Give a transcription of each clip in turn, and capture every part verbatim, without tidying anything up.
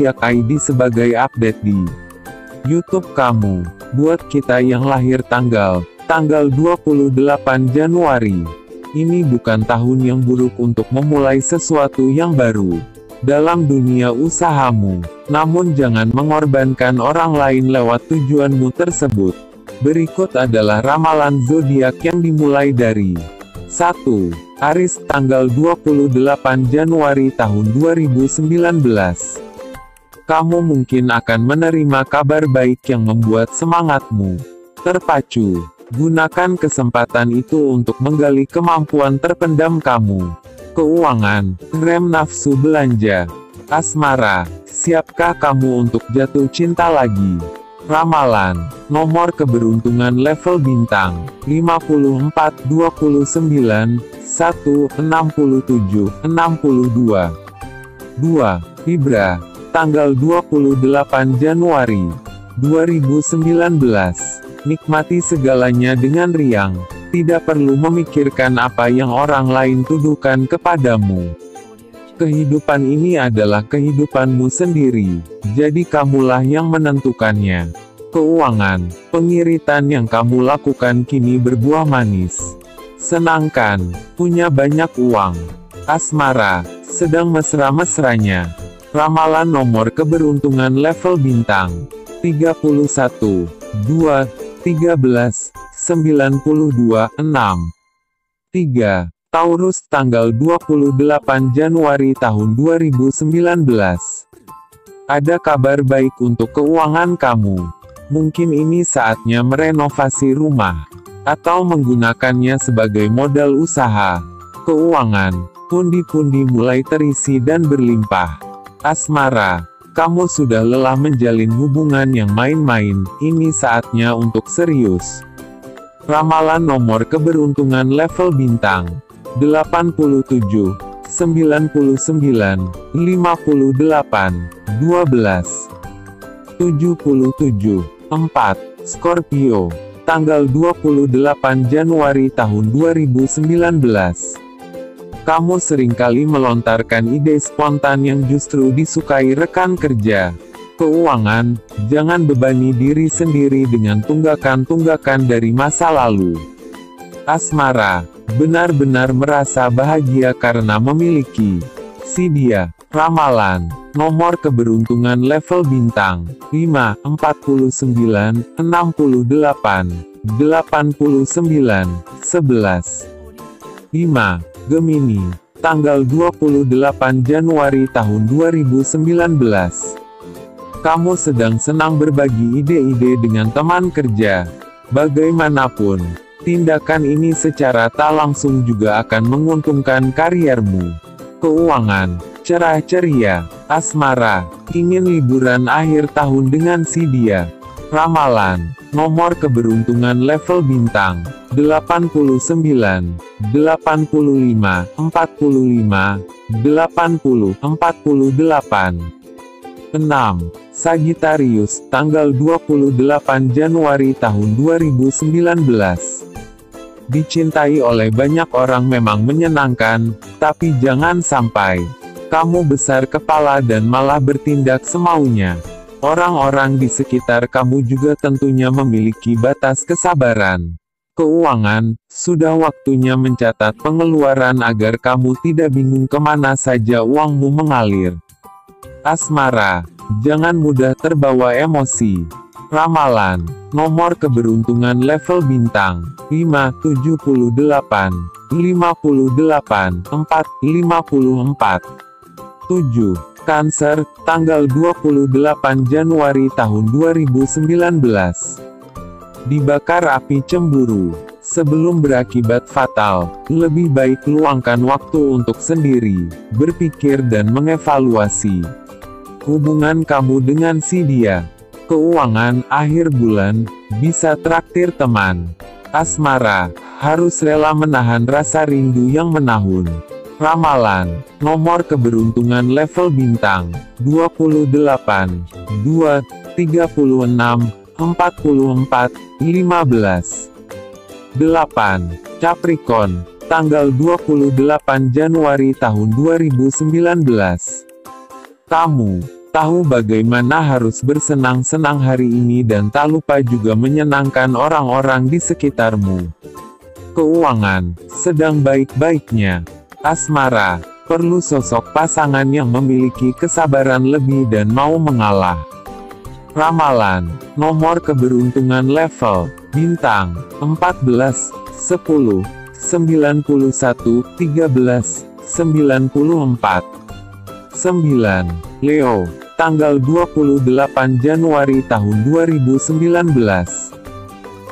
Zodiak I D sebagai update di YouTube kamu. Buat kita yang lahir tanggal, tanggal dua puluh delapan Januari. Ini bukan tahun yang buruk untuk memulai sesuatu yang baru dalam dunia usahamu. Namun jangan mengorbankan orang lain lewat tujuanmu tersebut. Berikut adalah ramalan zodiak yang dimulai dari satu. Aries tanggal dua puluh delapan Januari tahun dua ribu sembilan belas. Kamu mungkin akan menerima kabar baik yang membuat semangatmu terpacu. Gunakan kesempatan itu untuk menggali kemampuan terpendam kamu. Keuangan, rem nafsu belanja. Asmara, siapkah kamu untuk jatuh cinta lagi? Ramalan, nomor keberuntungan level bintang, lima puluh empat, dua puluh sembilan, satu, enam puluh tujuh, enam puluh dua. dua. Libra, tanggal dua puluh delapan Januari dua ribu sembilan belas. Nikmati segalanya dengan riang, tidak perlu memikirkan apa yang orang lain tuduhkan kepadamu. Kehidupan ini adalah kehidupanmu sendiri, jadi kamulah yang menentukannya. Keuangan, pengiritan yang kamu lakukan kini berbuah manis. Senangkan, punya banyak uang. Asmara, sedang mesra-mesranya. Ramalan nomor keberuntungan level bintang, tiga puluh satu, dua, tiga belas, sembilan puluh dua, enam. tiga. Taurus tanggal dua puluh delapan Januari tahun dua ribu sembilan belas. Ada kabar baik untuk keuangan kamu. Mungkin ini saatnya merenovasi rumah atau menggunakannya sebagai modal usaha. Keuangan, pundi-pundi mulai terisi dan berlimpah. Asmara, kamu sudah lelah menjalin hubungan yang main-main, ini saatnya untuk serius. Ramalan nomor keberuntungan level bintang, delapan puluh tujuh, sembilan puluh sembilan, lima puluh delapan, dua belas, tujuh puluh tujuh. Empat. Scorpio, tanggal dua puluh delapan Januari tahun dua ribu sembilan belas. Kamu seringkali melontarkan ide spontan yang justru disukai rekan kerja. Keuangan, jangan bebani diri sendiri dengan tunggakan-tunggakan dari masa lalu. Asmara, benar-benar merasa bahagia karena memiliki si dia. Ramalan, nomor keberuntungan level bintang, lima, empat puluh sembilan, enam puluh delapan, delapan puluh sembilan, sebelas. lima. Gemini, tanggal dua puluh delapan Januari tahun dua ribu sembilan belas. Kamu sedang senang berbagi ide-ide dengan teman kerja. Bagaimanapun, tindakan ini secara tak langsung juga akan menguntungkan kariermu. Keuangan, cerah ceria. Asmara, ingin liburan akhir tahun dengan si dia. Ramalan, nomor keberuntungan level bintang, delapan puluh sembilan, delapan puluh lima, empat puluh lima, delapan puluh, empat pelapan. enam. Sagitarius, tanggal dua puluh delapan Januari tahun dua ribu sembilan belas. Dicintai oleh banyak orang memang menyenangkan, tapi jangan sampai kamu besar kepala dan malah bertindak semaunya. Orang-orang di sekitar kamu juga tentunya memiliki batas kesabaran. Keuangan, sudah waktunya mencatat pengeluaran agar kamu tidak bingung kemana saja uangmu mengalir. Asmara, jangan mudah terbawa emosi. Ramalan, nomor keberuntungan level bintang, lima, tujuh puluh delapan, lima puluh delapan, empat, lima puluh empat. tujuh. Cancer, tanggal dua puluh delapan Januari tahun dua ribu sembilan belas. Dibakar api cemburu, sebelum berakibat fatal, lebih baik luangkan waktu untuk sendiri, berpikir dan mengevaluasi hubungan kamu dengan si dia. Keuangan, akhir bulan, bisa traktir teman. Asmara, harus rela menahan rasa rindu yang menahun. Ramalan, nomor keberuntungan level bintang, dua puluh delapan, dua, tiga puluh enam, empat puluh empat, lima belas. delapan. Capricorn, tanggal dua puluh delapan Januari tahun dua ribu sembilan belas. Kamu, Tahu bagaimana harus bersenang-senang hari ini dan tak lupa juga menyenangkan orang-orang di sekitarmu. Keuangan, sedang baik-baiknya. Asmara, perlu sosok pasangan yang memiliki kesabaran lebih dan mau mengalah. Ramalan, nomor keberuntungan level, bintang, empat belas, sepuluh, sembilan puluh satu, tiga belas, sembilan puluh empat. sembilan. Leo, tanggal dua puluh delapan Januari tahun dua ribu sembilan belas.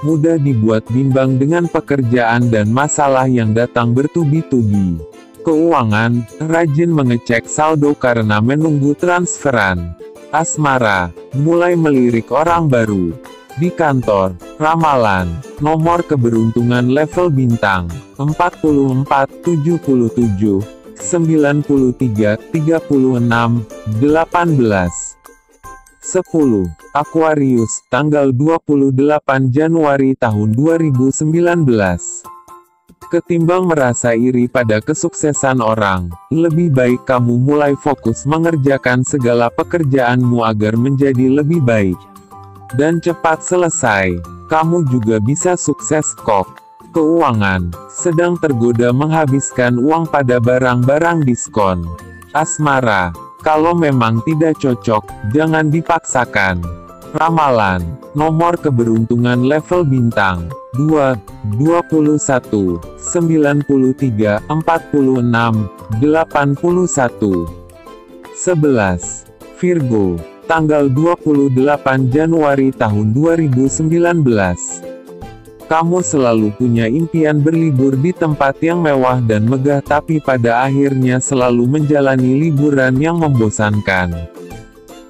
Mudah dibuat bimbang dengan pekerjaan dan masalah yang datang bertubi-tubi. Keuangan, rajin mengecek saldo karena menunggu transferan. Asmara, mulai melirik orang baru. Di kantor, ramalan, nomor keberuntungan level bintang, empat puluh empat, tujuh puluh tujuh. sembilan puluh tiga, tiga puluh enam, delapan belas. sepuluh. Aquarius, tanggal dua puluh delapan Januari tahun dua ribu sembilan belas. Ketimbang merasa iri pada kesuksesan orang, lebih baik kamu mulai fokus mengerjakan segala pekerjaanmu agar menjadi lebih baik dan cepat selesai. Kamu juga bisa sukses kok. Keuangan, sedang tergoda menghabiskan uang pada barang-barang diskon. Asmara, kalau memang tidak cocok, jangan dipaksakan. Ramalan, nomor keberuntungan level bintang, dua, dua puluh satu, sembilan puluh tiga, empat puluh enam, delapan puluh satu. sebelas. Virgo, tanggal dua puluh delapan Januari tahun dua ribu sembilan belas. Kamu selalu punya impian berlibur di tempat yang mewah dan megah, tapi pada akhirnya selalu menjalani liburan yang membosankan.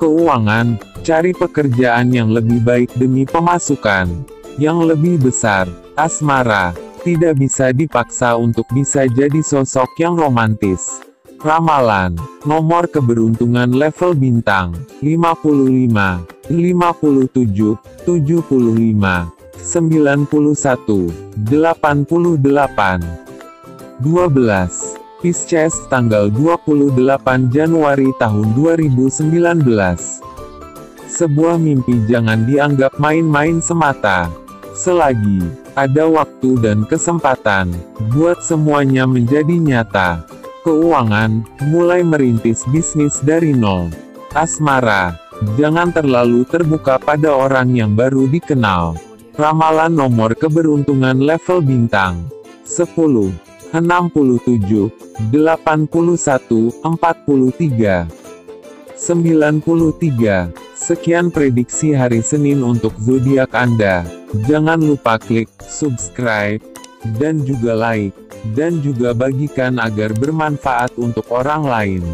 Keuangan, cari pekerjaan yang lebih baik demi pemasukan yang lebih besar. Asmara, tidak bisa dipaksa untuk bisa jadi sosok yang romantis. Ramalan, nomor keberuntungan level bintang, lima puluh lima, lima puluh tujuh, tujuh puluh lima. sembilan puluh satu, delapan puluh delapan. dua belas. Pisces, tanggal dua puluh delapan Januari tahun dua ribu sembilan belas. Sebuah mimpi jangan dianggap main-main semata. Selagi ada waktu dan kesempatan, buat semuanya menjadi nyata. Keuangan, mulai merintis bisnis dari nol. Asmara, jangan terlalu terbuka pada orang yang baru dikenal. Ramalan, nomor keberuntungan level bintang, sepuluh, enam puluh tujuh, delapan puluh satu, empat puluh tiga. sembilan puluh tiga. Sekian prediksi hari Senin untuk zodiak Anda. Jangan lupa klik subscribe dan juga like dan juga bagikan agar bermanfaat untuk orang lain.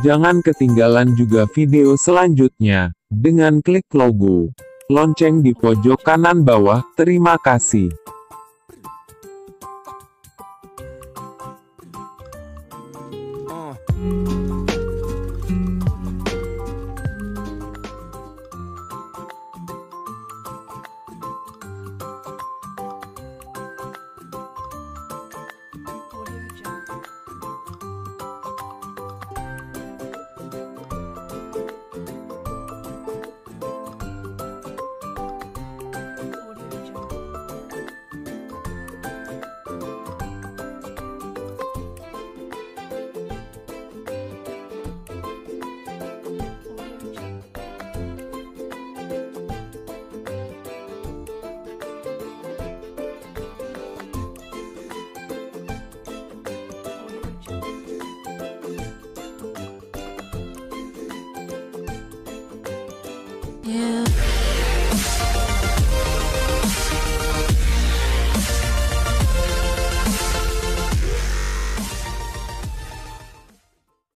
Jangan ketinggalan juga video selanjutnya dengan klik logo lonceng di pojok kanan bawah. Terima kasih. Yeah.